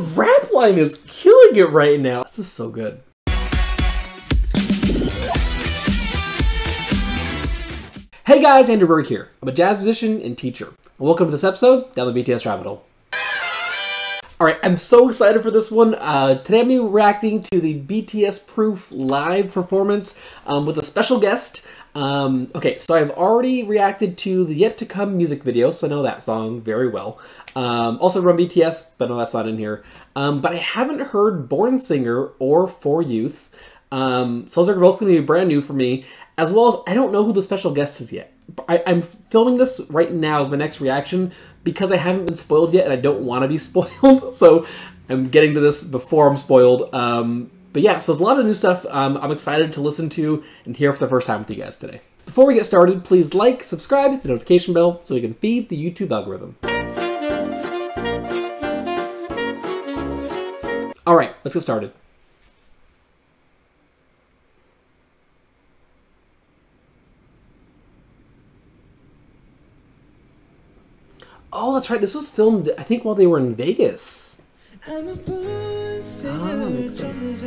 the rap line is killing it right now. This is so good. Hey guys, Andrew Berg here. I'm a jazz musician and teacher. And welcome to this episode down the BTS rabbit hole. Alright, I'm so excited for this one. Today I'm reacting to the BTS Proof live performance with a special guest. Okay, so I've already reacted to the Yet to Come music video, so I know that song very well. Also from BTS, but no, that's not in here. But I haven't heard Born Singer or For Youth. So those are both going to be brand new for me, as well as I don't know who the special guest is yet. I'm filming this right now as my next reaction, because I haven't been spoiled yet and I don't want to be spoiled, so I'm getting to this before I'm spoiled. But yeah, so there's a lot of new stuff I'm excited to listen to and hear for the first time with you guys today. Before we get started, please like, subscribe, hit the notification bell so we can feed the YouTube algorithm. Alright, let's get started. Oh, that's right. This was filmed, I think, while they were in Vegas. I'm a born singer, that makes sense.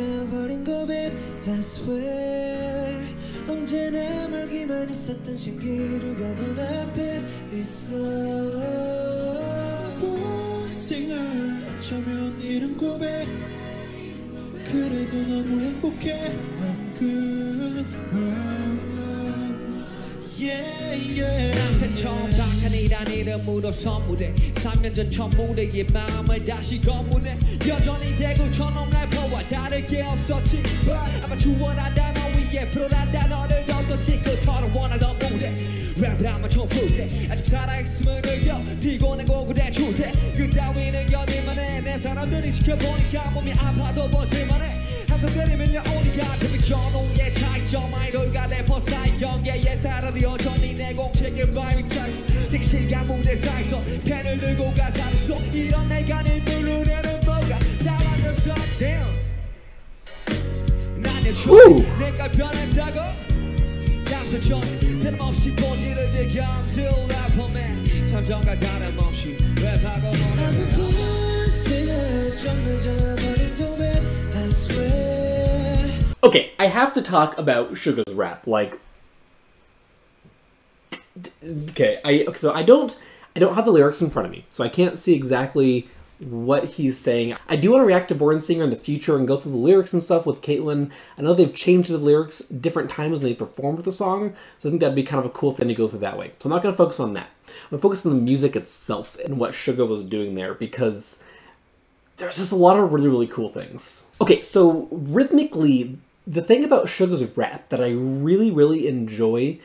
Okay, I have to talk about Suga's rap. Like, okay, I don't have the lyrics in front of me, so I can't see exactly what he's saying. I do want to react to Born Singer in the future and go through the lyrics and stuff with Caitlyn. I know they've changed the lyrics different times when they performed the song, so I think that'd be kind of a cool thing to go through that way. So I'm not going to focus on that. I'm going to focus on the music itself and what Suga was doing there, because there's just a lot of really, really cool things. Okay, so rhythmically, the thing about Suga's rap that I really, really enjoy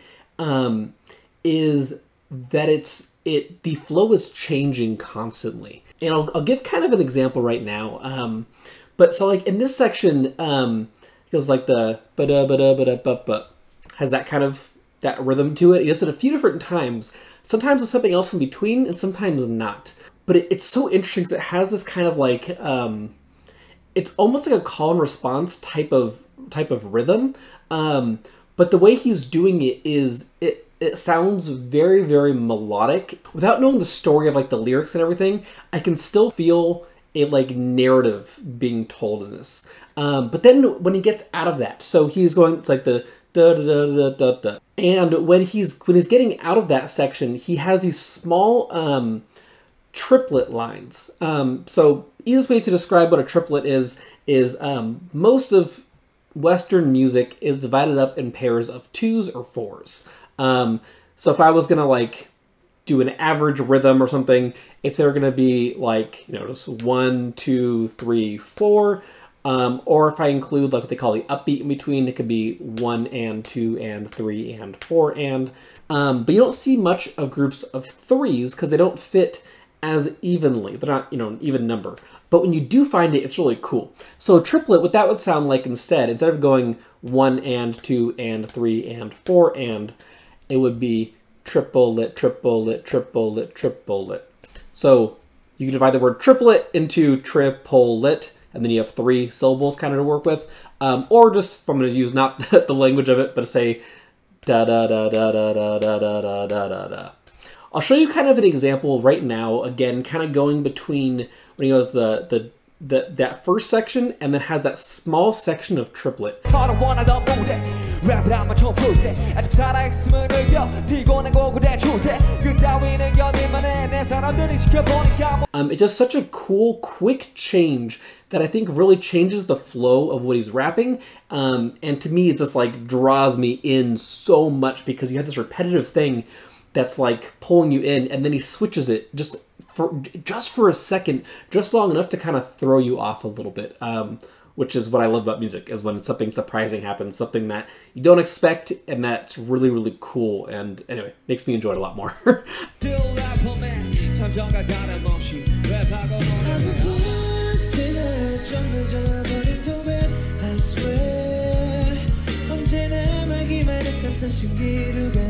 is that the flow is changing constantly. And I'll give kind of an example right now. But so like in this section, it goes like the ba-da ba-da ba-da ba-ba, has that kind of that rhythm to it. It does it a few different times, sometimes with something else in between and sometimes not. But it's so interesting because it has this kind of like, it's almost like a call and response type of rhythm. But the way he's doing it is it sounds very, very melodic. Without knowing the story of like the lyrics and everything, I can still feel a like narrative being told in this. But then when he gets out of that, so he's going, it's like the da da da da da da. And when he's getting out of that section, he has these small triplet lines. So easiest way to describe what a triplet is most of Western music is divided up in pairs of 2s or 4s. So if I was gonna like do an average rhythm or something, if they're gonna be like, you know, just 1, 2, 3, 4, or if I include like what they call the upbeat in between, it could be 1 and 2 and 3 and 4 and, but you don't see much of groups of 3s because they don't fit as evenly. They're not, you know, an even number. But when you do find it, it's really cool. So a triplet, what that would sound like instead of going 1 and 2 and 3 and 4 and, it would be triplet, triplet, triplet, triplet. So you can divide the word triplet into triplet, and then you have 3 syllables kind of to work with. Or just, if I'm going to use not the language of it, but say da da da da da da da da da da da. I'll show you kind of an example right now. Again, kind of going between when he goes the that first section and then has that small section of triplet. It's just such a cool, quick change that I think really changes the flow of what he's rapping. And to me, it just like draws me in so much because you have this repetitive thing that's like pulling you in, and then he switches it just for a second, just long enough to kind of throw you off a little bit, which is what I love about music, is when something surprising happens, something that you don't expect, and that's really, really cool. And anyway, makes me enjoy it a lot more. Let the loudest love them.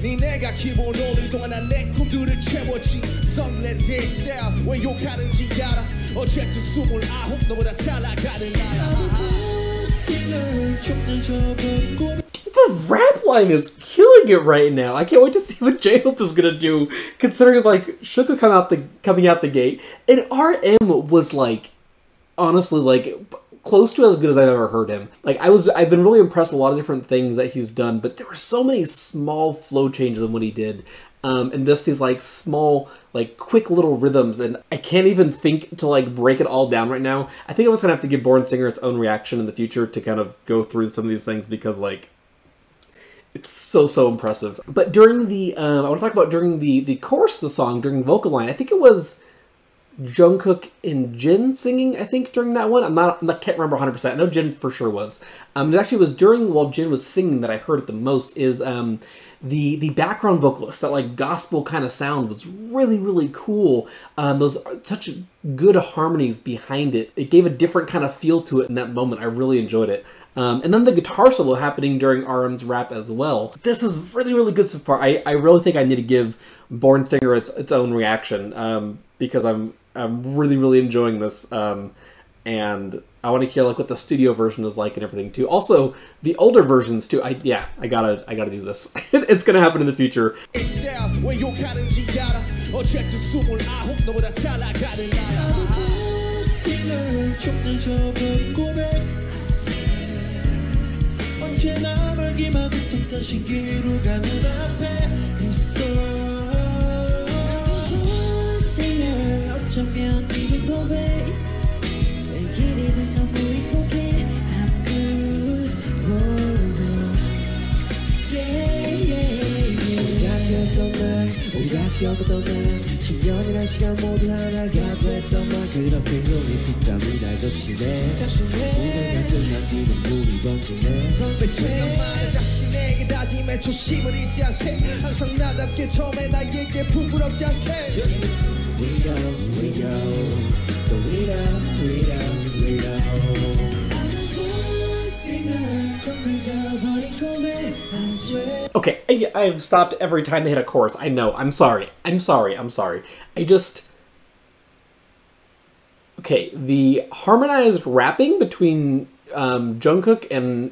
네 내가 기본 올릴 동안 난 내 꿈들을 채웠지. Sunless hairstyle 왜 욕하는지 알아. 어쨌든 29 너보다 잘 나가는 나야. The rap line is killing it right now. I can't wait to see what J-Hope is gonna do. Considering like Suga coming out the gate, and RM was like honestly like close to as good as I've ever heard him. Like I've been really impressed with a lot of different things that he's done, but there were so many small flow changes in what he did. And just these like small, like quick little rhythms, and I can't even think to like break it all down right now. I think I'm just gonna have to give Born Singer its own reaction in the future to kind of go through some of these things, because like it's so impressive. But during the, I wanna talk about during the chorus of the song, during the vocal line, I think it was Jungkook and Jin singing, I think, during that one. I can't remember 100%. I know Jin for sure was. It actually was during, while Jin was singing, that I heard it the most, is the background vocalist, that like gospel kind of sound was really, really cool. Those such good harmonies behind it. It gave a different kind of feel to it in that moment. I really enjoyed it. And then the guitar solo happening during RM's rap as well. This is really, really good so far. I really think I need to give Born Singer its own reaction, because I'm really, really enjoying this, and I want to hear like what the studio version is like and everything too. Also, the older versions too. I gotta do this. It's gonna happen in the future. Okay, I've stopped every time they hit a chorus. I know. I'm sorry. I just... Okay, the harmonized rapping between Jungkook and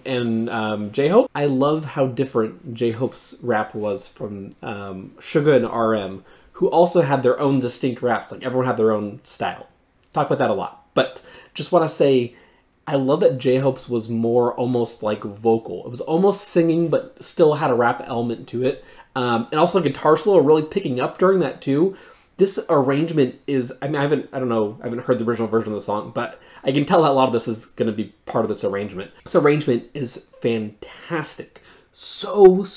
J-Hope. I love how different J-Hope's rap was from Suga and RM, who also had their own distinct raps. Like, everyone had their own style. Talk about that a lot. But just want to say I love that J-Hope's was more almost like vocal. It was almost singing, but still had a rap element to it. And also the guitar solo really picking up during that too. This arrangement is, I mean, I haven't heard the original version of the song, but I can tell that a lot of this is going to be part of this arrangement. This arrangement is fantastic. So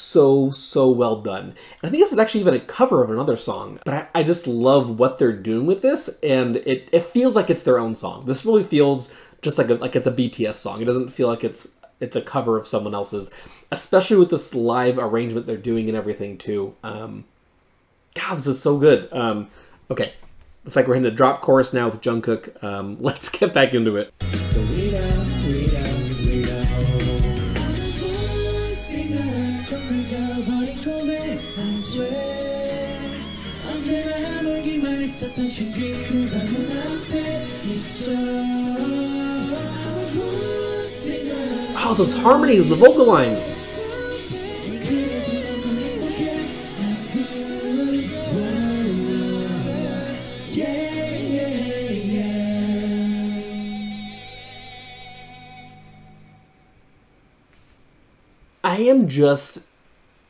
well done. And I think this is actually even a cover of another song, but I just love what they're doing with this, and it feels like it's their own song. This really feels just like it's a BTS song. It doesn't feel like it's a cover of someone else's, especially with this live arrangement they're doing and everything too. God, this is so good. Okay, looks like we're hitting a drop chorus now with Jungkook. Let's get back into it. Oh, those harmonies in the vocal line.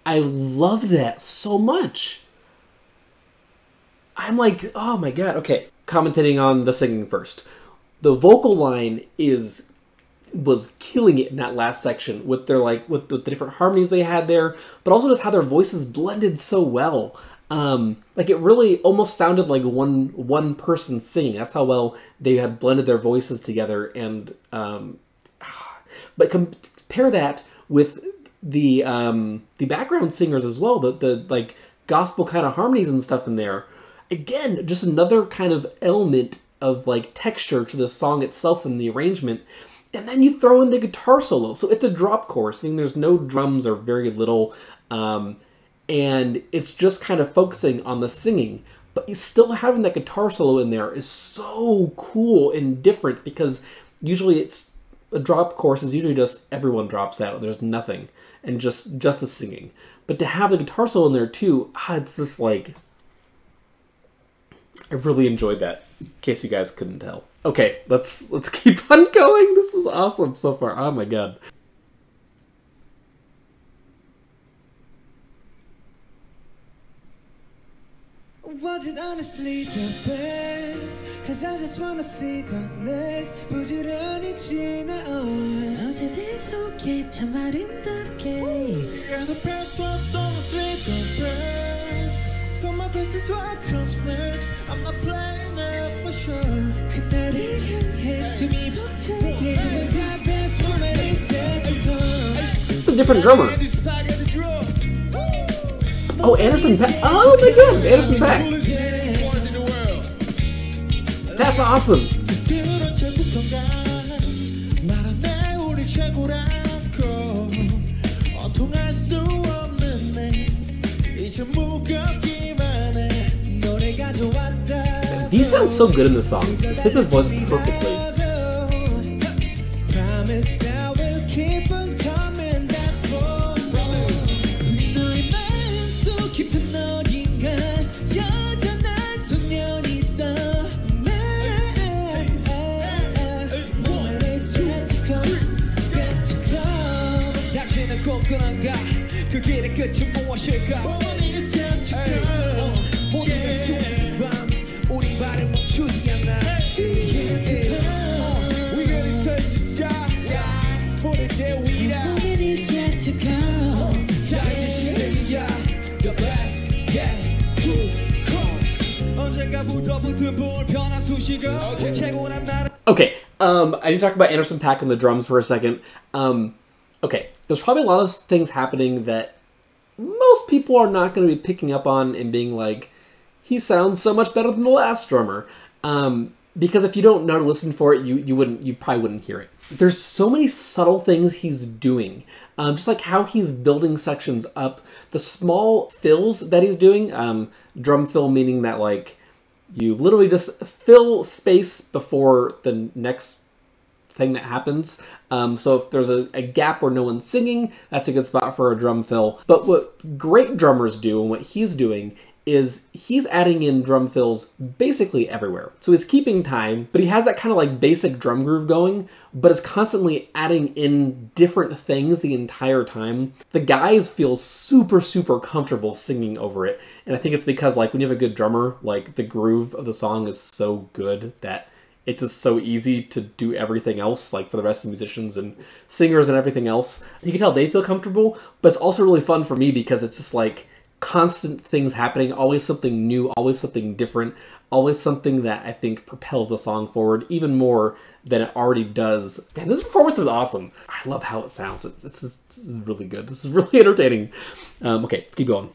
I loved that so much. I'm like, oh my God. Okay, commentating on the singing first. The vocal line was killing it in that last section with their with the different harmonies they had there, but also just how their voices blended so well. Like it really almost sounded like one person singing. That's how well they had blended their voices together. And but compare that with the background singers as well, the like gospel kind of harmonies and stuff in there. Again, just another kind of element of like texture to the song itself and the arrangement. And then you throw in the guitar solo. So it's a drop chorus. I mean, there's no drums or very little. And it's just kind of focusing on the singing. But still having that guitar solo in there is so cool and different, because usually a drop chorus is usually just everyone drops out. There's nothing. And just the singing. But to have the guitar solo in there too, it's just like... I really enjoyed that, in case you guys couldn't tell. Okay, let's keep on going. This was awesome so far. Oh my God. Was it honestly the best? 'Cause I just wanna see the next. 부지런히 지나온 어제들 속에 참 아름답게. Yeah, the best was honestly the best. But my best is what comes next. I'm not playing it for sure. 그때를 향해 숨이 벅차게. My best moment is yet to come. It's a different drummer. Oh, Anderson .Paak. Oh my God, Anderson .Paak. That's awesome. He sounds so good in this song. It fits his voice perfectly. Okay, I need to talk about Anderson .Paak on the drums for a second. Okay, there's probably a lot of things happening that most people are not going to be picking up on and being like, he sounds so much better than the last drummer. Because if you don't know to listen for it, you probably wouldn't hear it. There's so many subtle things he's doing. Just like how he's building sections up, the small fills that he's doing, drum fill meaning that like you literally just fill space before the next thing that happens. So if there's a gap where no one's singing, that's a good spot for a drum fill. But what great drummers do and what he's doing is he's adding in drum fills basically everywhere. So he's keeping time, but he has that kind of like basic drum groove going, but is constantly adding in different things the entire time. The guys feel super, super comfortable singing over it. And I think it's because like when you have a good drummer, like the groove of the song is so good that it's just so easy to do everything else, like for the rest of the musicians and singers and everything else. You can tell they feel comfortable, but it's also really fun for me because it's just like constant things happening, always something new, always something different, always something that I think propels the song forward even more than it already does. Man, this performance is awesome. I love how it sounds. This is really good. This is really entertaining. Okay, let's keep going.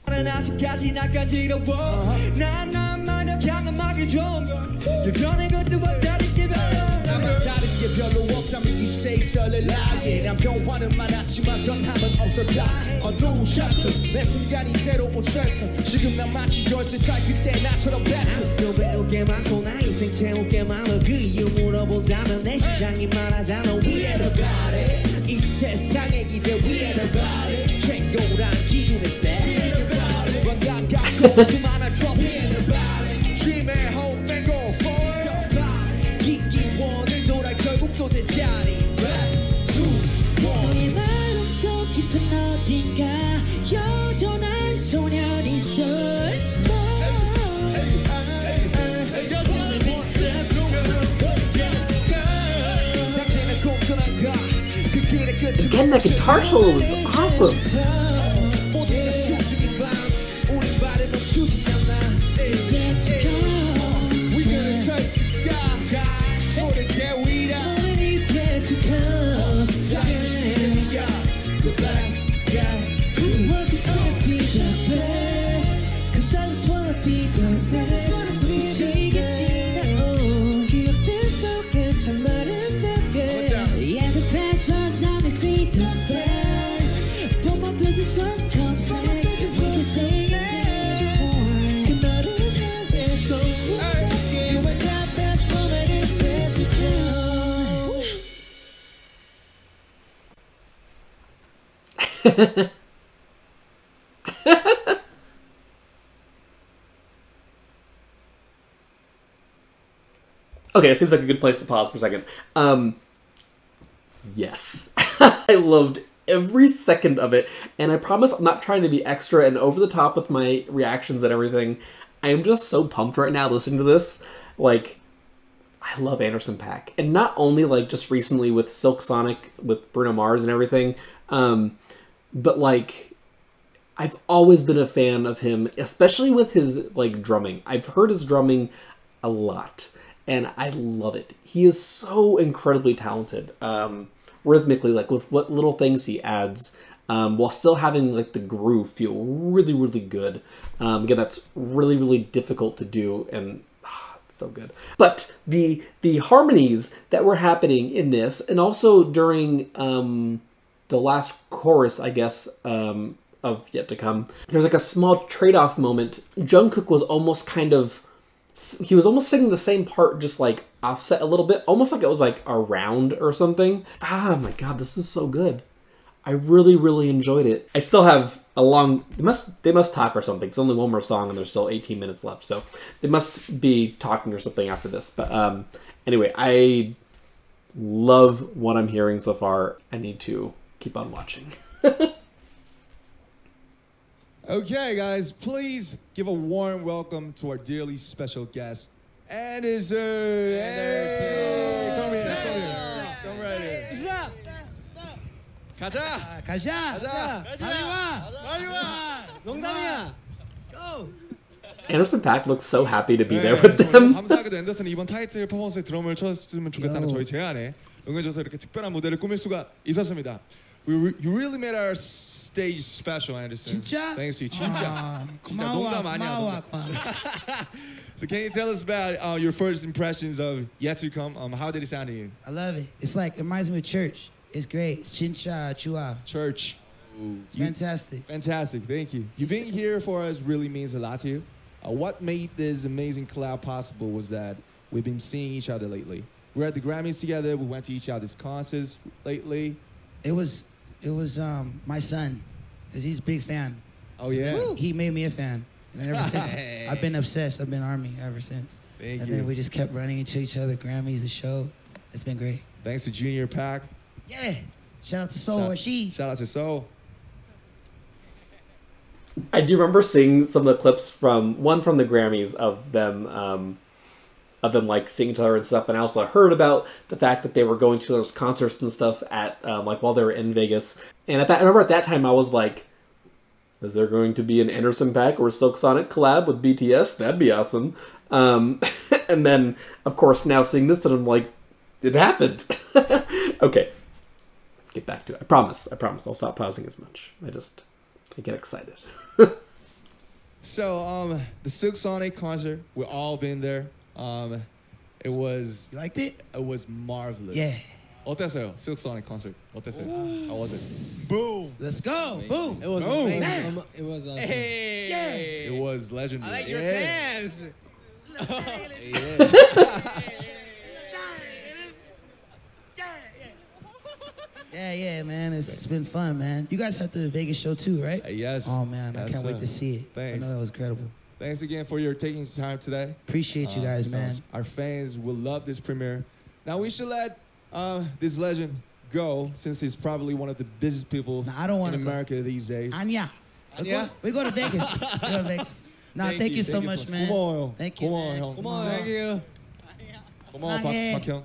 Again, that guitar solo is awesome. Okay, it seems like a good place to pause for a second. Yes. I loved every second of it, and I promise I'm not trying to be extra and over the top with my reactions and everything. I am just so pumped right now listening to this. Like, I love Anderson .Paak. And not only, like, just recently with Silk Sonic, with Bruno Mars and everything, but, like, I've always been a fan of him, especially with his, like, drumming. I've heard his drumming a lot, and I love it. He is so incredibly talented, rhythmically, like, with what little things he adds, while still having, like, the groove feel really, really good. Again, that's really, really difficult to do, and so good. But the harmonies that were happening in this, and also during the last chorus, I guess, of Yet to Come, there's like a small trade-off moment. Jungkook was almost kind of, he was almost singing the same part, just like offset a little bit, almost like it was like a round or something. Ah, my God, this is so good. I really, really enjoyed it. I still have a long, they must talk or something. It's only one more song and there's still 18 minutes left. So they must be talking or something after this. But anyway, I love what I'm hearing so far. I need to keep on watching. Okay, guys, please give a warm welcome to our dearly special guest, Anderson. Hey, come right here. What's up? 가자. Anderson .Paak looks so happy to be there with them. 감사하게도 앤더슨이 이번 타이틀 퍼포먼스에 드럼을 쳤으면 좋겠다는 저희 제안에 응해줘서 이렇게 특별한 무대를 꾸밀 수가 있었습니다. You really made our stage special, Anderson. 진짜? Thanks to you. 진짜. 농담 아니야. So can you tell us about your first impressions of Yet to Come? How did it sound to you? I love it. It's like, it reminds me of church. It's great. It's Chincha Chua. Church. It's fantastic. Fantastic. Thank you. You being here for us really means a lot to you. What made this amazing collab possible was that we've been seeing each other lately. We're at the Grammys together. We went to each other's concerts lately. It was my son, because he's a big fan. Oh, so yeah? He made me a fan. And then ever since, I've been obsessed. I've been ARMY ever since. Thank you. Then we just kept running into each other, Grammys, the show. It's been great. Thanks to Junior Paak. Yeah. Shout out to Soul. Shout out to Soul. I do remember seeing some of the clips from the Grammys of them like singing to her and stuff, and I also heard about the fact that they were going to those concerts and stuff at like while they were in Vegas. And I remember at that time I was like, is there going to be an Anderson .Paak or Silk Sonic collab with BTS? That'd be awesome. And then of course now seeing this, and I'm like, it happened. Okay, get back to it. I promise I'll stop pausing as much. I get excited. So the Silk Sonic concert, we've all been there. It was... You liked it? It was marvelous. Yeah. 어땠어요? Silk Sonic concert. 어땠어요? How was it? Boom! Let's go! Amazing. Boom! It was Boom. Amazing. Yeah. It was awesome. Hey. Yeah. It was legendary. I like your dance! Yeah, man. It's been fun, man. You guys have the Vegas show too, right? Yes. Oh, man. Yes, I can't wait to see it. Thanks. I know that was incredible. Thanks again for your taking time today. Appreciate you guys, man. Our fans will love this premiere. Now, we should let this legend go, since he's probably one of the busiest people in America these days. Anya. Anya? We go to Vegas. We go to Vegas. Nah, thank you so much, man. Come on. Thank you, man. Come on, thank you. Come on, Park Hyung.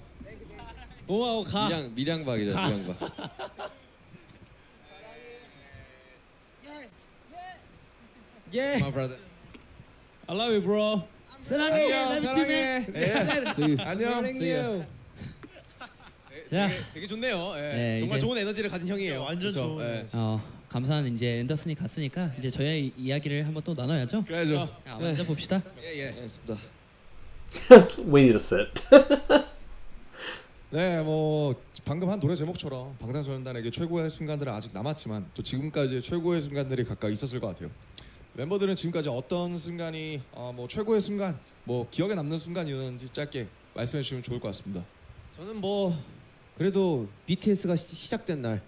고마워, 가. 미량박이다, 미량박. Yeah. My brother. I love you, bro. 사랑해. 안녕. See you. 자, 되게 좋네요. 예, 정말 좋은 에너지를 가진 형이에요. 완전 좋은. 감사한 이제 앤더슨이 갔으니까 이제 저희 이야기를 한번 또 나눠야죠. 그래야죠. 먼저 봅시다. 예. 좋습니다. We need to sit. 네, 뭐 방금 한 노래 제목처럼 방탄소년단에게 최고의 순간들은 아직 남았지만 또 지금까지의 최고의 순간들이 각각 있었을 것 같아요. 멤버들은 지금까지 어떤 순간이 뭐 최고의 순간, 뭐 기억에 남는 순간이었는지 짧게 말씀해 주시면 좋을 것 같습니다. 저는 뭐 그래도 BTS가 시작된 날,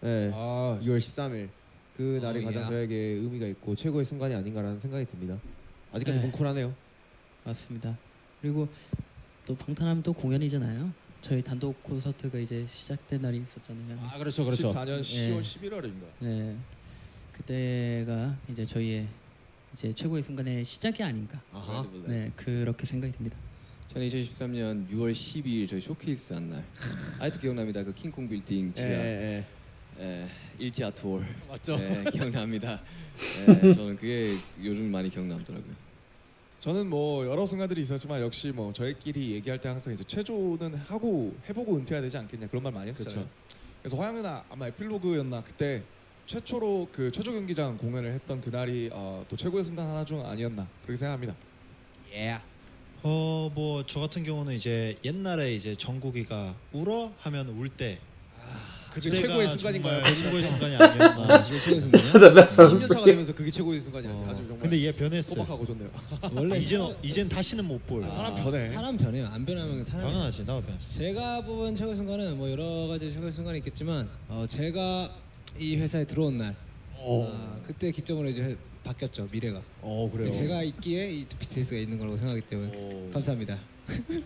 네, 6월 13일 그 날이 가장 저에게 의미가 있고 최고의 순간이 아닌가라는 생각이 듭니다. 아직까지 뭉클하네요. 맞습니다. 그리고 또 방탄하면 또 공연이잖아요. 저희 단독 콘서트가 이제 시작된 날이 있었잖아요. 아, 그렇죠. 14년 10월 11월인가. 네. 그때가 이제 저희의 이제 최고의 순간의 시작이 아닌가. 네, 그렇게 생각이 듭니다. 저는 2013년 6월 12일 저희 쇼케이스 한 날. 아직도 기억납니다. 그 킹콩 빌딩 지하. 일지 아트홀. 맞죠? 네, 기억납니다. 네, 저는 그게 요즘 많이 기억남더라고요. 저는 뭐 여러 순간들이 있었지만 역시 뭐 저희끼리 얘기할 때 항상 이제 최조는 하고 해보고 은퇴해야 되지 않겠냐 그런 말 많이 했었죠. 그래서 화영 누나 아마 에필로그였나 그때 최초로 그 최조 경기장 공연을 했던 그날이 또 최고의 순간 하나 중 아니었나 그렇게 생각합니다. Yeah. 뭐 저 같은 경우는 이제 옛날에 이제 정국이가 울어 하면 울 때. 그게 최고의 순간인가요? 최고의 순간이 아니었나? 최고의 순간이야? 10년 차가 되면서 그게 최고의 순간이 아니야? 아주 정말. 근데 얘 변했어. 호박하고 좋네요. 원래 이젠 다시는 못 볼. 사람 변해. 사람 변해요. 안 변하면 사람. 당연하지. 나도 변해. 제가 뽑은 최고의 순간은 뭐 여러 가지 최고의 순간이 있겠지만 제가 이 회사에 들어온 날 그때 기점으로 이제 바뀌었죠 미래가. 그래요. 제가 있기에 이 BTS가 있는 거라고 생각하기 때문에 감사합니다.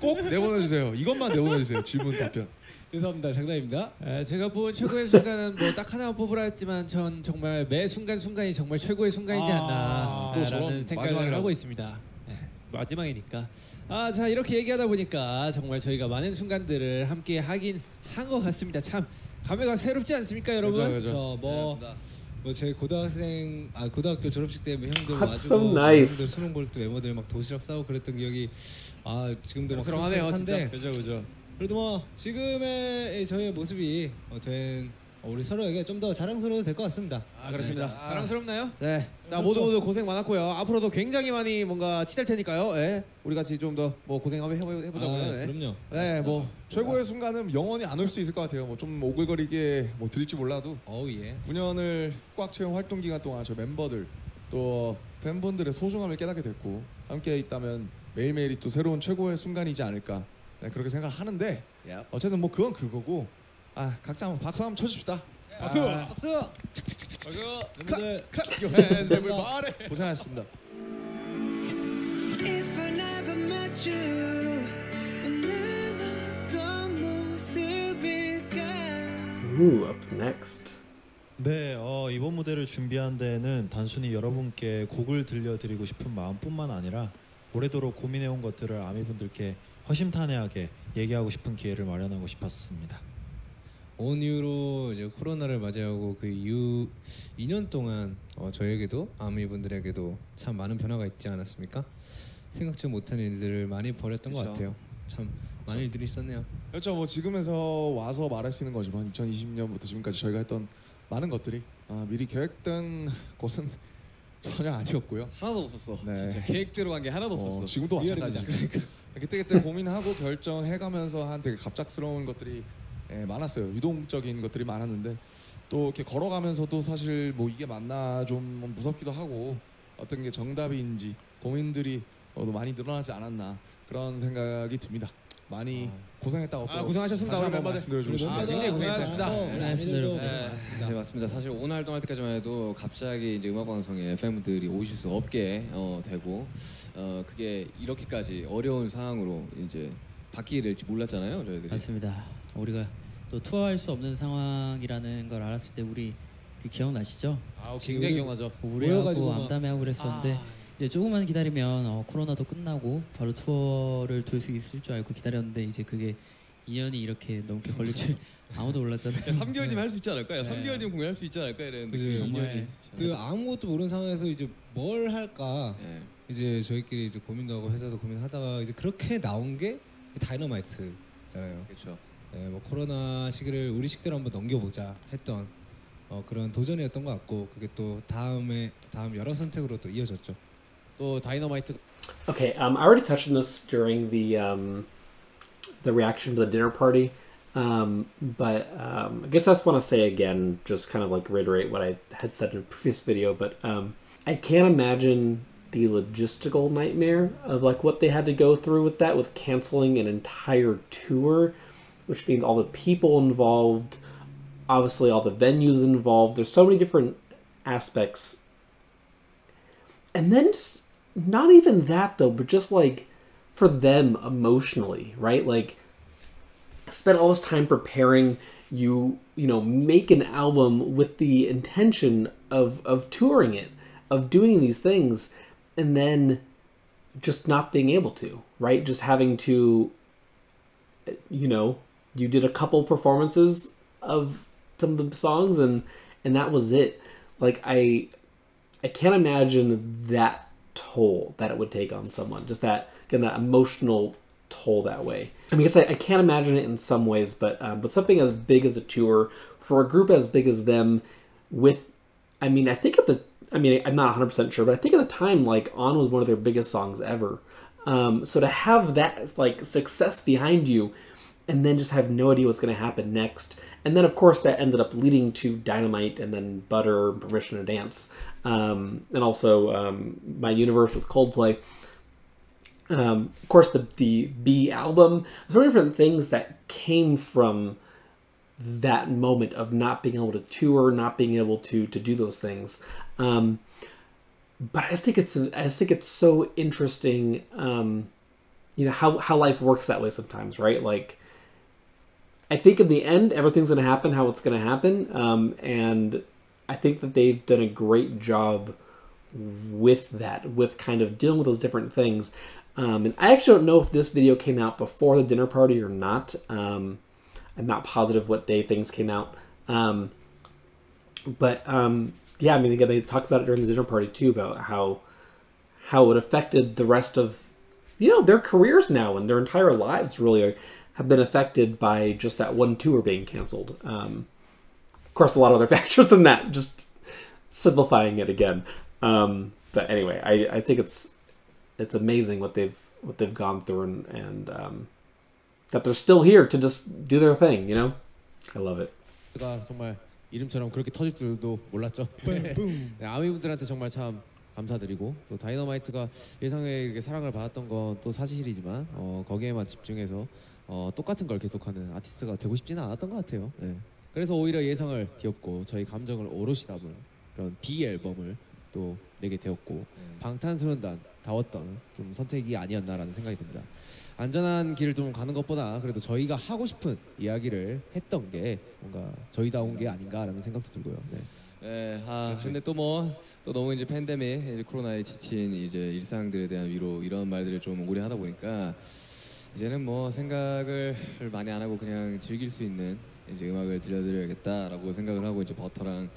꼭 내보내주세요. 이것만 내보내주세요. 질문 답변. 죄송합니다. 장난입니다. 제가 본 최고의 순간은 뭐 딱 하나 뽑으라 했지만 전 정말 매 순간순간이 정말 최고의 순간이지 않나라는 생각을 하고 있습니다. 네, 마지막이니까. 자, 이렇게 얘기하다 보니까 정말 저희가 많은 순간들을 함께 하긴 한 것 같습니다. 참 감회가 새롭지 않습니까 여러분? 그렇죠. 저 뭐 제 고등학교 졸업식 때 형들 와주고 수능 볼 때 멤버들 막 도시락 싸고 그랬던 기억이 지금도 막 그러네요 진짜. 그죠. 그래도 뭐 지금의 저희의 모습이 우리 서로에게 좀 더 자랑스러워도 될 것 같습니다. 그렇습니다. 자랑스럽나요? 네. 자, 모두 고생 많았고요. 앞으로도 굉장히 많이 뭔가 치댈 테니까요. 예. 우리 같이 좀 더 뭐 고생 한번 해보자고요. 그럼요. 네, 뭐 최고의 순간은 영원히 안 올 수 있을 것 같아요. 뭐 좀 오글거리게 뭐 들릴지 몰라도 9년을 꽉 채운 활동 기간 동안 저 멤버들 또 팬분들의 소중함을 깨닫게 됐고 함께 있다면 매일매일이 또 새로운 최고의 순간이지 않을까. 네, 그렇게 생각하는데 어쨌든 뭐 그건 그거고 각자 한번 박수 한번 쳐줍시다. 박수! 박수! 고생하셨습니다. Ooh, up next. 네, 이번 무대를 준비한 데에는 단순히 여러분께 곡을 들려드리고 싶은 마음뿐만 아니라 오래도록 고민해온 것들을 아미분들께 허심탄회하게 얘기하고 싶은 기회를 마련하고 싶었습니다. 온 이후로 이제 코로나를 맞이하고 그 이후 2년 동안 저에게도 아미분들에게도 참 많은 변화가 있지 않았습니까? 생각지 못한 일들을 많이 벌였던 그쵸. 것 같아요. 참 많은 일들이 있었네요. 그렇죠. 뭐 지금에서 와서 말할 수 있는 거지만 2020년부터 지금까지 저희가 했던 많은 것들이 미리 계획된 것은 전혀 아니었고요. 하나도 없었어. 네. 진짜 계획대로 간 게 하나도 없었어. 지금도 마찬가지야. 그러니까. 그때 고민하고 결정해가면서 한 되게 갑작스러운 것들이 많았어요. 유동적인 것들이 많았는데 또 이렇게 걸어가면서도 사실 뭐 이게 맞나 좀 무섭기도 하고 어떤 게 정답인지 고민들이 많이 늘어나지 않았나 그런 생각이 듭니다. 많이 고생했다고. 고생하셨습니다. 다시 한번 말씀드려주고 싶습니다. 굉장히 고생했습니다. 고생하셨습니다. 네, 맞습니다. 사실 오늘 활동할 때까지만 해도 갑자기 이제 음악방송에 팬분들이 오실 수 없게 되고 그게 이렇게까지 어려운 상황으로 이제 바뀔지 몰랐잖아요, 저희들이. 맞습니다. 우리가 또 투어할 수 없는 상황이라는 걸 알았을 때 우리 기억나시죠? 굉장히 기억나죠. 우려하고 암담해하고 그랬었는데 이제 조금만 기다리면 코로나도 끝나고 바로 투어를 돌 수 있을 줄 알고 기다렸는데 이제 그게 2년이 이렇게 넘게 걸릴 줄 아무도 몰랐잖아요. 3개월이면 할 수 있지 않을까요? 3개월이면 공연할 수 있지 않을까요? 이랬는데 정말 그 아무것도 모르는 상황에서 이제 뭘 할까 이제 저희끼리 이제 고민도 하고 회사도 고민하다가 이제 그렇게 나온 게 다이너마이트잖아요. 그렇죠. 네, 뭐 코로나 시기를 우리 식대로 한번 넘겨보자 했던 그런 도전이었던 것 같고 그게 또 다음 여러 선택으로 또 이어졌죠. Okay, I already touched on this during the reaction to the dinner party, but I guess I just want to say again, just kind of like reiterate what I had said in a previous video, but I can't imagine the logistical nightmare of like what they had to go through with that, with canceling an entire tour, which means all the people involved, obviously all the venues involved. There's so many different aspects. And then just not even that though, but just like for them emotionally, right? Like spend all this time preparing, you know, make an album with the intention of touring it, of doing these things, and then just not being able to, right? Just having to, you know, you did a couple performances of some of the songs and that was it. Like I can't imagine that toll that it would take on someone. Just that, again, that emotional toll that way. I mean, I guess I can't imagine it in some ways, but something as big as a tour for a group as big as them, with, I mean, I think at the, I mean, I'm not 100% sure, but I think at the time, like, On was one of their biggest songs ever. So to have that, like, success behind you, and then just have no idea what's going to happen next. And then, of course, that ended up leading to Dynamite and then Butter, Permission to Dance, and also My Universe with Coldplay. Of course, the B album. There are different things that came from that moment of not being able to tour, not being able to do those things. But I just think it's so interesting, you know, how life works that way sometimes, right? Like, I think in the end, everything's going to happen how it's going to happen, and I think that they've done a great job with that, with kind of dealing with those different things. And I actually don't know if this video came out before the dinner party or not. I'm not positive what day things came out. But yeah, I mean, again, they talked about it during the dinner party too, about how it affected the rest of, you know, their careers now and their entire lives really have been affected by just that one tour being canceled. Of course, a lot of other factors than that, just simplifying it again. But anyway, I think it's amazing what they've gone through and that they're still here to just do their thing, you know? I love it. 정말 이름처럼 그렇게 터질 줄도 몰랐죠. 아미분들한테 정말 참 감사드리고 또 다이너마이트가 예상외 이렇게 사랑을 받았던 건 또 사실이지만 거기에만 집중해서 똑같은 걸 계속하는 아티스트가 되고 싶지는 않았던 것 같아요. 네. 그래서 오히려 예상을 뒤엎고 저희 감정을 오롯이 담은 그런 B 앨범을 또 내게 되었고 방탄소년단 다웠던 좀 선택이 아니었나라는 생각이 듭니다. 안전한 길을 좀 가는 것보다 그래도 저희가 하고 싶은 이야기를 했던 게 뭔가 저희다운 게 아닌가라는 생각도 들고요. 네. 네, 아 근데 또 뭐 또 너무 이제 팬데믹, 이제 코로나에 지친 이제 일상들에 대한 위로 이런 말들을 좀 오래 하다 보니까 이제는 뭐 생각을 많이 안 하고 그냥 즐길 수 있는 이제 음악을 들려드려야겠다라고 생각을 하고 이제 버터랑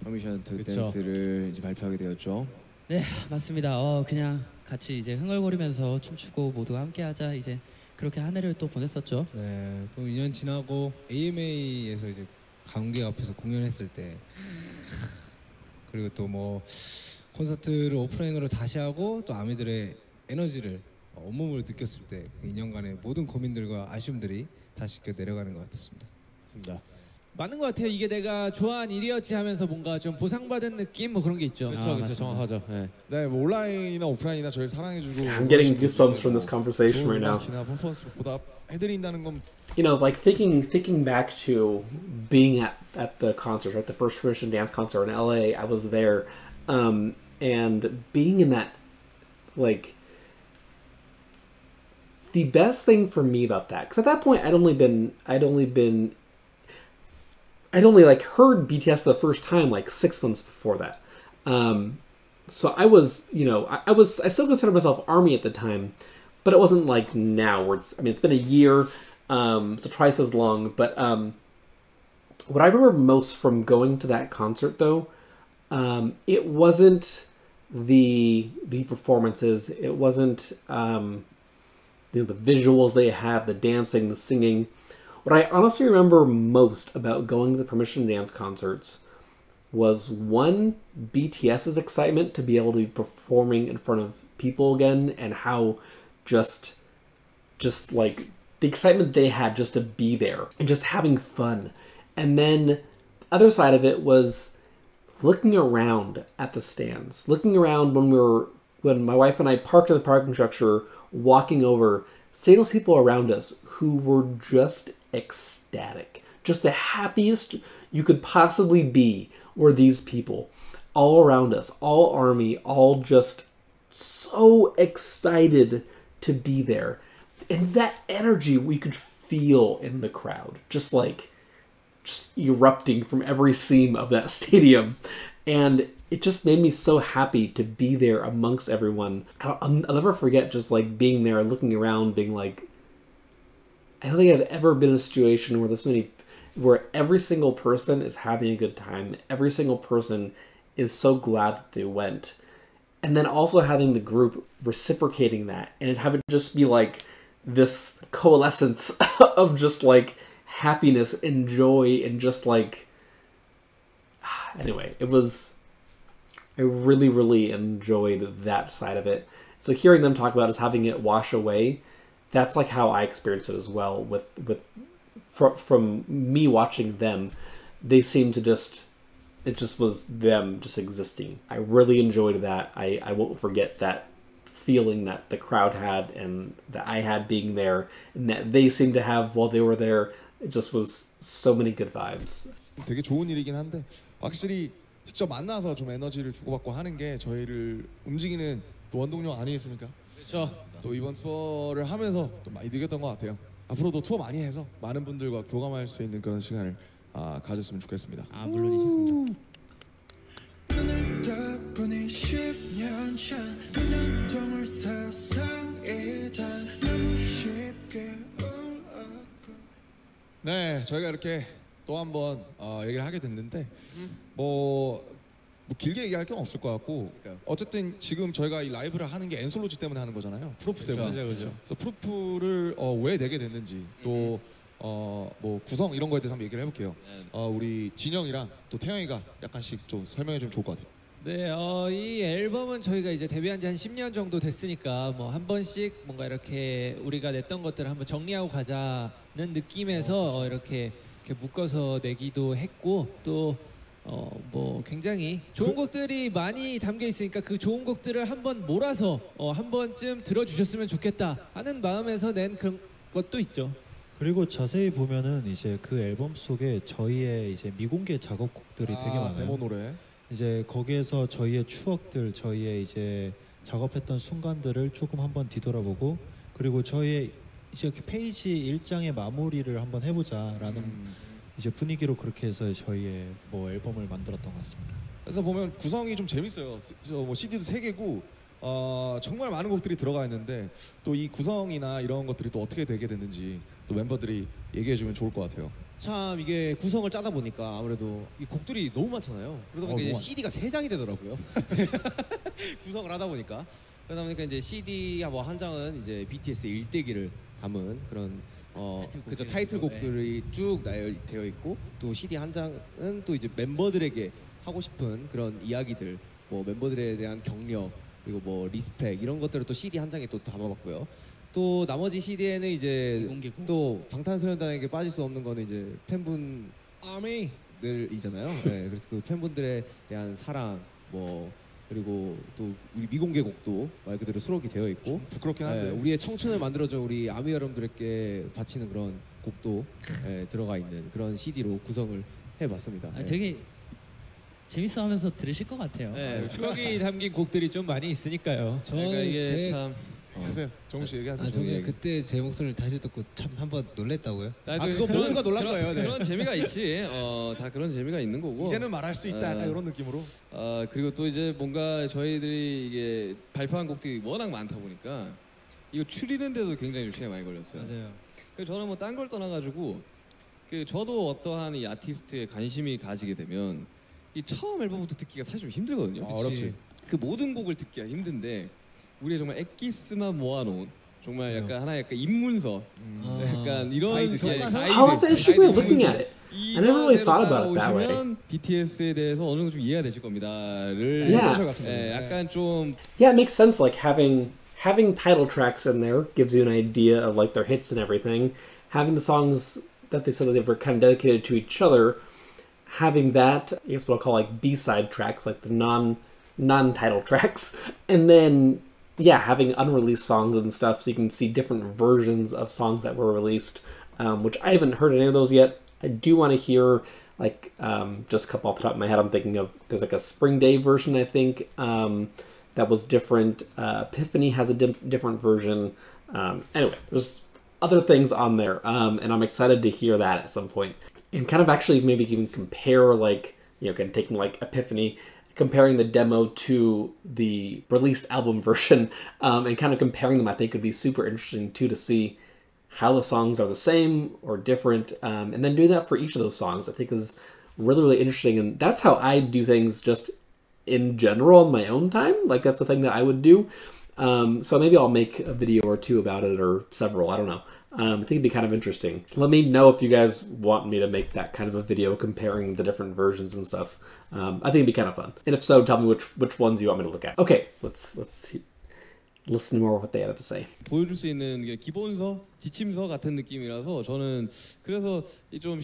Permission to Dance를 이제 발표하게 되었죠. 네, 맞습니다. 그냥 같이 이제 흥얼거리면서 춤추고 모두 함께하자 이제 그렇게 한 해를 또 보냈었죠. 네, 또 2년 지나고 AMA에서 이제 관객 앞에서 공연했을 때 그리고 또 뭐 콘서트를 오프라인으로 다시 하고 또 아미들의 에너지를 온몸으로 느꼈을 때 그 2년간의 모든 고민들과 아쉬움들이 다시 내려가는 것 같았습니다. 맞습니다. 많은 것 같아요. 이게 내가 좋아한 일이었지 하면서 뭔가 좀 보상받은 느낌 뭐 그런 게 있죠. 그렇죠, 그렇죠, 정확하죠. 네, 네, 뭐 온라인이나 오프라인이나 저희를 사랑해주고. I'm getting goosebumps from this conversation right now. You know, like thinking back to being at the concert, at the first Permission Dance concert in LA. I was there, and being in that, like, the best thing for me about that, because at that point I'd only like heard BTS for the first time like 6 months before that, so I was, you know, I still considered myself ARMY at the time, but it wasn't like now where it's, I mean, it's been a year, so twice as long. But what I remember most from going to that concert, though, it wasn't the performances, it wasn't you know, the visuals they had, the dancing, the singing. What I honestly remember most about going to the Permission to Dance concerts was, one, BTS's excitement to be able to be performing in front of people again, and how just like the excitement they had just to be there and just having fun. And then the other side of it was looking around at the stands, looking around when my wife and I parked in the parking structure, walking over, seeing those people around us who were just ecstatic, just the happiest you could possibly be were these people all around us, all ARMY, all just so excited to be there. And that energy we could feel in the crowd, just like just erupting from every seam of that stadium. And it just made me so happy to be there amongst everyone. I'll never forget just like being there and looking around, being like, I don't think I've ever been in a situation where where every single person is having a good time, every single person is so glad that they went. And then also having the group reciprocating that, and have it just be like this coalescence of just like happiness and joy and just like, anyway, it was, I really, really enjoyed that side of it. So hearing them talk about is having it wash away, that's like how I experienced it as well. From me watching them, they seemed to just, it just was them just existing. I really enjoyed that. I won't forget that feeling that the crowd had and that I had being there, and that they seemed to have while they were there. It just was so many good vibes. 되게 좋은 일이긴 한데 확실히 직접 만나서 좀 에너지를 주고받고 하는 게 저희를 움직이는 또 원동력 아니겠습니까? 그렇죠. 또 이번 투어를 하면서 또 많이 느꼈던 것 같아요. 앞으로도 투어 많이 해서 많은 분들과 교감할 수 있는 그런 시간을 가졌으면 좋겠습니다. 아, 물론이셨습니다. 네, 저희가 이렇게 또 한 번 얘기를 하게 됐는데 뭐 길게 얘기할 건 없을 것 같고, 어쨌든 지금 저희가 이 라이브를 하는 게 엔솔로지 때문에 하는 거잖아요. 프로프 때문에. 그렇죠. 그래서 프로프를 왜 내게 됐는지, 또 뭐 구성 이런 거에 대해서 한번 얘기를 해볼게요. 우리 진영이랑 또 태영이가 약간씩 좀 설명해주면 좋을 것 같아요. 네, 이 앨범은 저희가 이제 데뷔한 지 한 10년 정도 됐으니까 뭐 한 번씩 뭔가 이렇게 우리가 냈던 것들을 한번 정리하고 가자는 느낌에서 이렇게 묶어서 내기도 했고, 또 뭐 굉장히 좋은 곡들이 많이 담겨 있으니까 그 좋은 곡들을 한번 몰아서 한 번쯤 들어주셨으면 좋겠다 하는 마음에서 낸 그런 것도 있죠. 그리고 자세히 보면은 이제 그 앨범 속에 저희의 이제 미공개 작업곡들이 되게 많아요. 데모 노래. 이제 거기에서 저희의 추억들, 저희의 이제 작업했던 순간들을 조금 한번 뒤돌아보고 그리고 저희의 이제 페이지 1장의 마무리를 한번 해보자라는 이제 분위기로 그렇게 해서 저희의 뭐 앨범을 만들었던 것 같습니다. 그래서 보면 구성이 좀 재밌어요. 뭐 CD도 3개고 정말 많은 곡들이 들어가 있는데 또 이 구성이나 이런 것들이 또 어떻게 되게 됐는지 또 멤버들이 얘기해주면 좋을 것 같아요. 참 이게 구성을 짜다 보니까 아무래도 이 곡들이 너무 많잖아요. 그러다 보니까 이제 CD가 3장이 되더라고요. 구성을 하다 보니까 그러다 보니까 이제 CD 뭐 한 장은 이제 BTS 일대기를 담은 그런 그저 타이틀곡들이 쭉 나열되어 있고 또 CD 한 장은 또 이제 멤버들에게 하고 싶은 그런 이야기들 뭐 멤버들에 대한 격려 그리고 뭐 리스펙 이런 것들을 또 CD 한 장에 또 담아봤고요. 또 나머지 CD에는 이제 또 방탄소년단에게 빠질 수 없는 거는 이제 팬분들이잖아요. 네, 그래서 그 팬분들에 대한 사랑 뭐 그리고 또 우리 미공개곡도 말 그대로 수록이 되어 있고 부끄럽긴 한데 네, 우리의 청춘을 만들어준 우리 아미 여러분들께 바치는 그런 곡도 네, 들어가 있는 그런 CD로 구성을 해봤습니다. 네. 되게 재밌어하면서 들으실 것 같아요. 네, 추억이 담긴 곡들이 좀 많이 있으니까요. 저희가 이게 참 하세요. 정우 씨 얘기하세요. 저는 그때 제 목소리를 다시 듣고 참 한번 놀랬다고요. 그거 모두가 놀란 거예요. 네. 그런 재미가 있지. 다 그런 재미가 있는 거고. 이제는 말할 수 있다. 약간 이런 느낌으로. 그리고 또 이제 뭔가 저희들이 이게 발표한 곡들이 워낙 많다 보니까 이거 추리는데도 굉장히 시간이 많이 걸렸어요. 맞아요. 그래서 저는 뭐 딴 걸 떠나가지고 그 저도 어떠한 이 아티스트에 관심이 가지게 되면 이 처음 앨범부터 듣기가 사실 좀 힘들거든요. 어렵지. 그 모든 곡을 듣기가 힘든데 우리의 정말 엑기스만 모아놓은 정말 약간 하나 약간 입문서 약간 이런 How was I actually looking at it? I never really thought about it that way. BTS에 대해서 어느 정도 좀 이해가 되실 겁니다를 약간 좀 Yeah, it makes sense like having title tracks in there gives you an idea of like their hits and everything. Having the songs that they said that they were kind of dedicated to each other. Having that, I guess what I'll call like B-side tracks, like the non-title tracks, and then yeah, having unreleased songs and stuff, so you can see different versions of songs that were released, which I haven't heard any of those yet. I do want to hear like just a couple off the top of my head. I'm thinking of there's like a Spring Day version I think that was different. Epiphany has a different version. Anyway, there's other things on there, and I'm excited to hear that at some point. And kind of actually maybe even compare like, you know, kind of taking like Epiphany, comparing the demo to the released album version and kind of comparing them I think would be super interesting too to see how the songs are the same or different and then do that for each of those songs I think is really, really interesting. And that's how I do things just in general in my own time. Like that's the thing that I would do. So maybe I'll make a video or two about it or several, I don't know. I think it'd be kind of interesting. Let me know if you guys want me to make that kind of a video comparing the different versions and stuff. I think it'd be kind of fun. And if so, tell me which ones you want me to look at. Okay, let's listen more what they had to say. 보여줄 수 있는 게 기본서, 지침서 같은 느낌이라서 저는 그래서 좀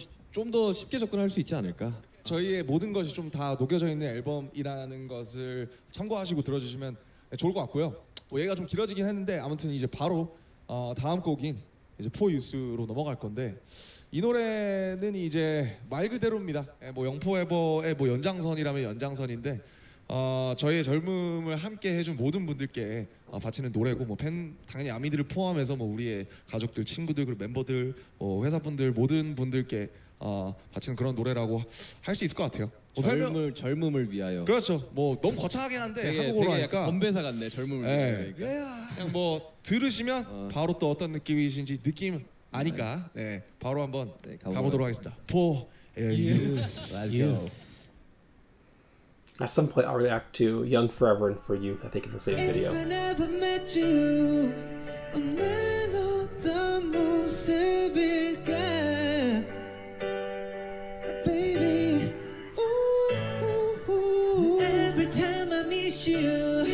더 쉽게 접근할 수 있지 않을까. 저희의 모든 것이 좀 다 녹여져 있는 앨범이라는 것을 참고하시고 들어주시면 좋을 것 같고요. 뭐 얘기가 좀 길어지긴 했는데 아무튼 이제 바로 다음 곡인. 이제 For Youth로 넘어갈 건데 이 노래는 이제 말 그대로입니다. 뭐 Young Forever의 뭐 연장선이라면 연장선인데 저희의 젊음을 함께 해준 모든 분들께 바치는 노래고 뭐 팬 당연히 아미들을 포함해서 뭐 우리의 가족들, 친구들, 그리고 멤버들, 회사분들 모든 분들께 바치는 그런 노래라고 할 수 있을 것 같아요. 젊음을 위하여. 그렇죠. 뭐 너무 거창하긴 한데 한국어로 하니까 건배사 같네. 젊음을 위하여. 그냥 뭐 들으시면 바로 또 어떤 느낌이신지 느낌 아니까 네, 바로 한번 가보도록 하겠습니다. For Youth. At some point I'll react to Young Forever and For Youth I think in the same video. You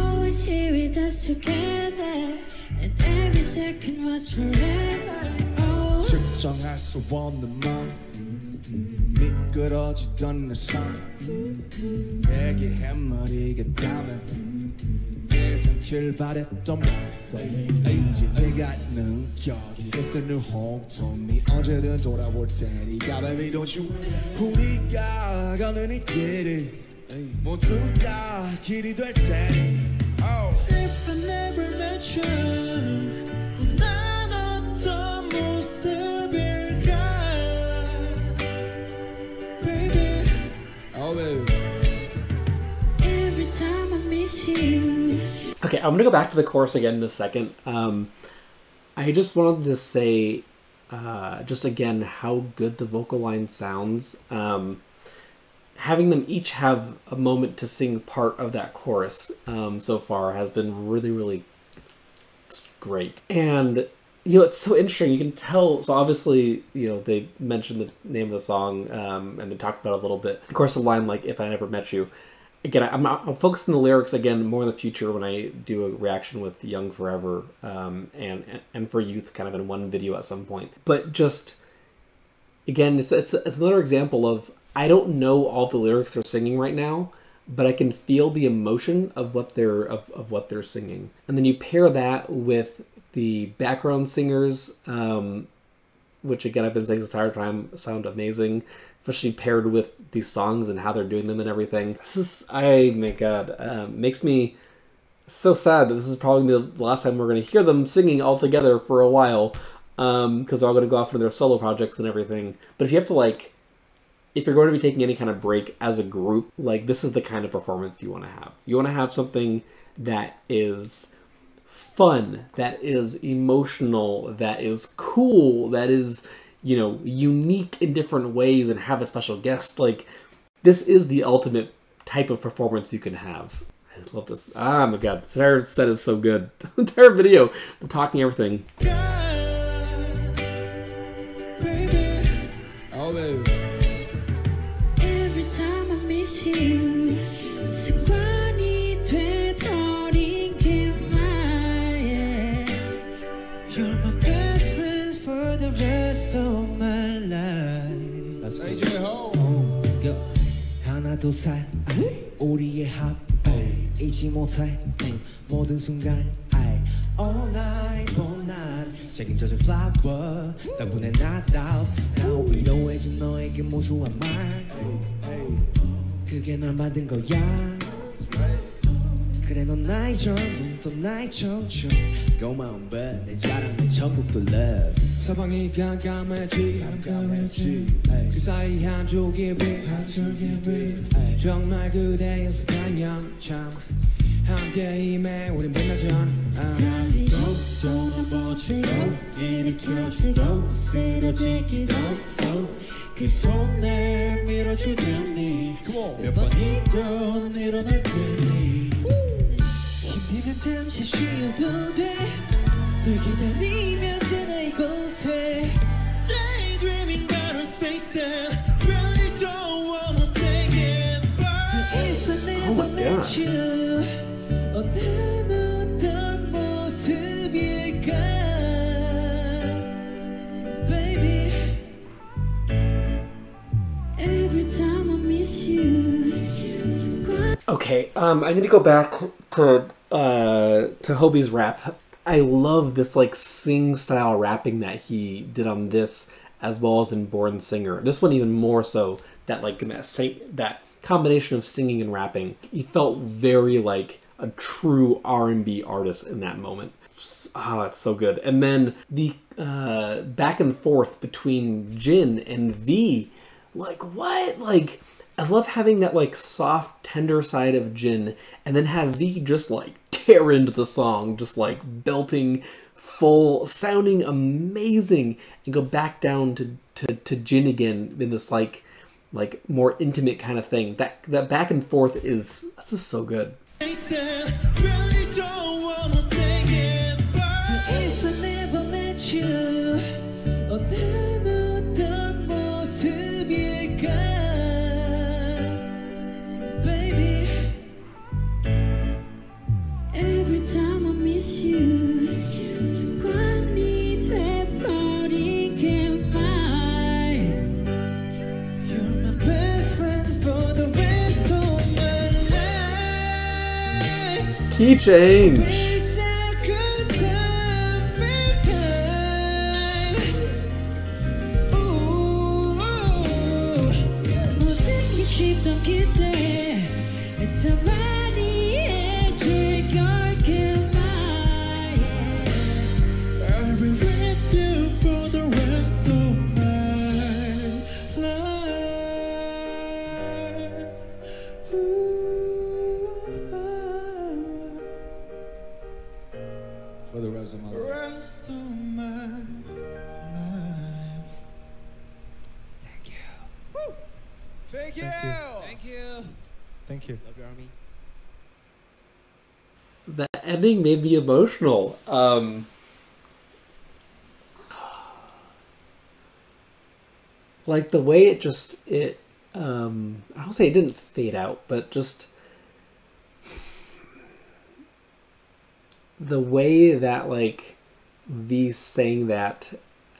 always here with us together. And every second was forever. 측정할 수 없는 맘 미끄러지던 내 삶 내게 햇머리가 닿는 예전길 바랬던 이제 내가 느껴 It's a new home to me 언제든 돌아올 테니까 Baby don't you 우리가 가는 이 길이 모두 다 길이 될 테니 oh. If I never met you 난 어떤 모습일까 Baby Oh baby Every time I miss you. Okay, I'm gonna go back to the chorus again in a second. I just wanted to say just again how good the vocal line sounds. Having them each have a moment to sing part of that chorus so far has been really, really great. And, you know, it's so interesting. You can tell, so obviously, you know, they mentioned the name of the song and they talked about it a little bit. Of course, the line, like, if I never met you. Again, I'm focused on the lyrics again more in the future when I do a reaction with Young Forever and For Youth kind of in one video at some point. But just, again, it's another example of, I don't know all the lyrics they're singing right now, but I can feel the emotion of what they're singing. And then you pair that with the background singers, which again I've been saying this entire time sound amazing, especially paired with these songs and how they're doing them and everything. This is, oh my god, makes me so sad that this is probably the last time we're going to hear them singing all together for a while, because they're all going to go off into their solo projects and everything. But if you have to like, if you're going to be taking any kind of break as a group, like this is the kind of performance you want to have. You want to have something that is fun, that is emotional, that is cool, that is, you know, unique in different ways and have a special guest. Like this is the ultimate type of performance you can have. I love this. Ah, my God, this entire set is so good. The entire video, the talking, everything. 서방이 깜깜했지 그 사이 한 줄기 빛 정말 그대였어 단념 참 함께 임해 우린 빛나잖아 달리고 돌아보지도 일으켜주고 쓰러지기도 그 손을 밀어주겠니 몇 번이도 일어날 테니 힘들면 잠시 쉬어도 돼 널 기다리면 지나 이곳에 Daydreaming out of space and really don't wanna say goodbye If I never met you 어느 어떤 모습일까 Baby Every time I miss you Okay, I need to go back to Hobie's rap. I love this like sing style rapping that he did on this as well as in Born Singer. This one even more so, that like that combination of singing and rapping. He felt very like a true R&B artist in that moment. Oh, it's so good. And then the back and forth between Jin and V, like what? Like I love having that like soft tender side of Jin and then have V just like tear into the song, just like belting full, sounding amazing, and go back down to Jin again in this like more intimate kind of thing. That back and forth is, this is so good. Every time I miss you key change. Made me emotional. Like the way it just I don't say it didn't fade out, but just the way that like V sang that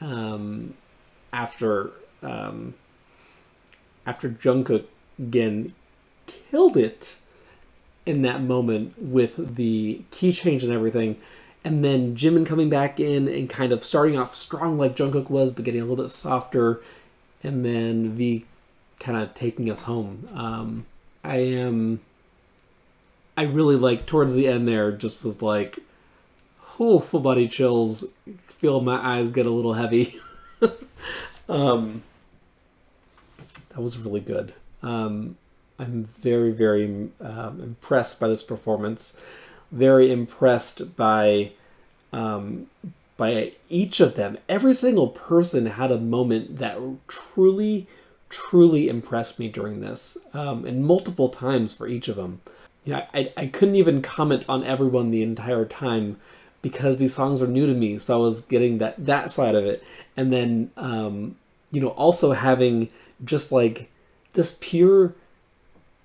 after Jungkook again killed it in that moment with the key change and everything, and then Jimin coming back in and kind of starting off strong like Jungkook was, but getting a little bit softer, and then V kind of taking us home. I really like towards the end there just was like, oh, full body chills, feel my eyes get a little heavy. That was really good. I'm very, very impressed by this performance. Very impressed by each of them. Every single person had a moment that truly, truly impressed me during this, and multiple times for each of them. You know, I couldn't even comment on everyone the entire time because these songs are new to me, so I was getting that side of it, and then you know, also having just like this pure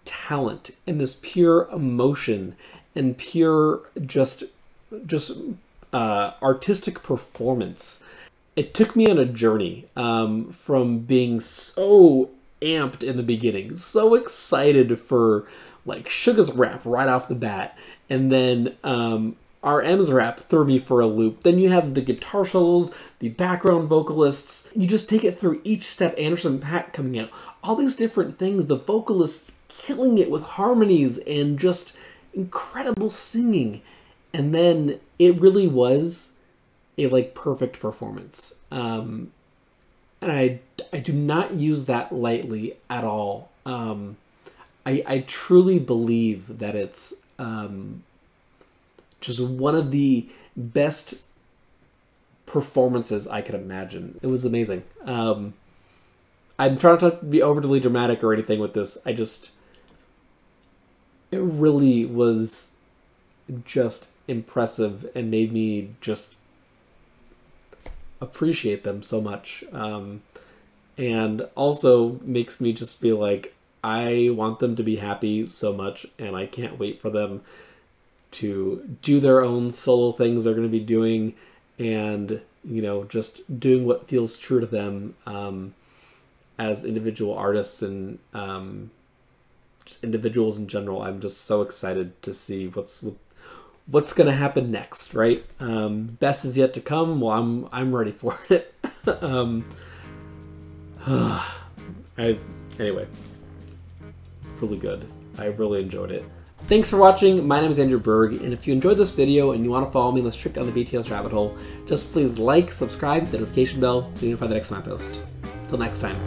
talent and this pure emotion and pure just artistic performance. It took me on a journey from being so amped in the beginning, so excited for like Suga's rap right off the bat, and then RM's rap threw me for a loop. Then you have the guitar solos, the background vocalists. You just take it through each step. Anderson .Paak coming out, all these different things, the vocalists killing it with harmonies and just incredible singing. And then it really was a like perfect performance. And I do not use that lightly at all. I truly believe that it's just one of the best performances I could imagine. It was amazing. I'm trying not to be overly dramatic or anything with this. It really was just impressive and made me just appreciate them so much. And also makes me just feel like I want them to be happy so much, and I can't wait for them to do their own solo things they're going to be doing, and you know, just doing what feels true to them as individual artists and just individuals in general. I'm just so excited to see what's going to happen next, right? Best is yet to come. Well, I'm ready for it. Anyway, really good. I really enjoyed it. Thanks for watching. My name is Andrew Berg, and if you enjoyed this video and you want to follow me on this trip down the BTS rabbit hole, just please like, subscribe, hit the notification bell to be notified the next time I post. Till next time.